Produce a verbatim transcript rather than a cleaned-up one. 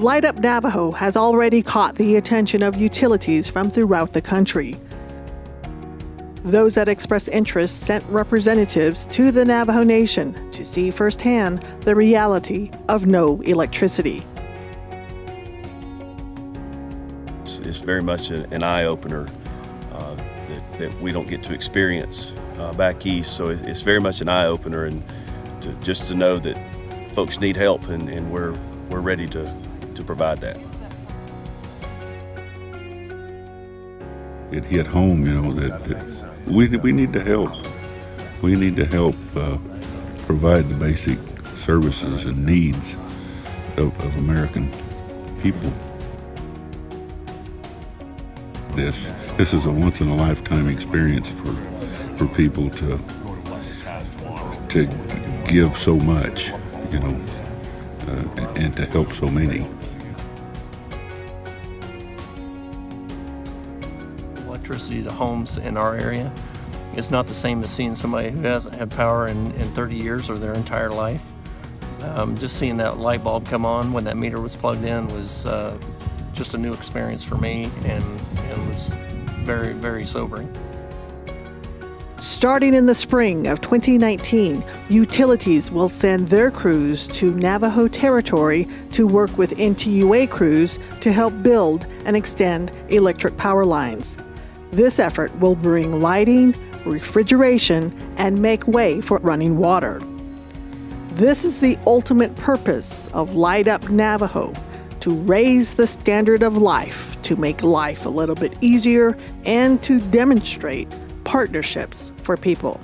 Light Up Navajo has already caught the attention of utilities from throughout the country. Those that expressed interest sent representatives to the Navajo Nation to see firsthand the reality of no electricity. It's very much an eye-opener uh, that, that we don't get to experience uh, back east, so it's very much an eye-opener, and to, just to know that folks need help, and, and we're, we're ready to, to provide that. It hit home, you know, that, that we, we need to help. We need to help uh, provide the basic services and needs of, of American people. This this is a once-in-a-lifetime experience for for people to to give so much, you know, uh, and to help so many. Electricity to homes in our area is not the same as seeing somebody who hasn't had power in, in thirty years or their entire life. Um, just seeing that light bulb come on when that meter was plugged in was uh, just a new experience for me, and it was very, very sobering. Starting in the spring of twenty nineteen, utilities will send their crews to Navajo Territory to work with N T U A crews to help build and extend electric power lines. This effort will bring lighting, refrigeration, and make way for running water. This is the ultimate purpose of Light Up Navajo: to raise the standard of life, to make life a little bit easier, and to demonstrate partnerships for people.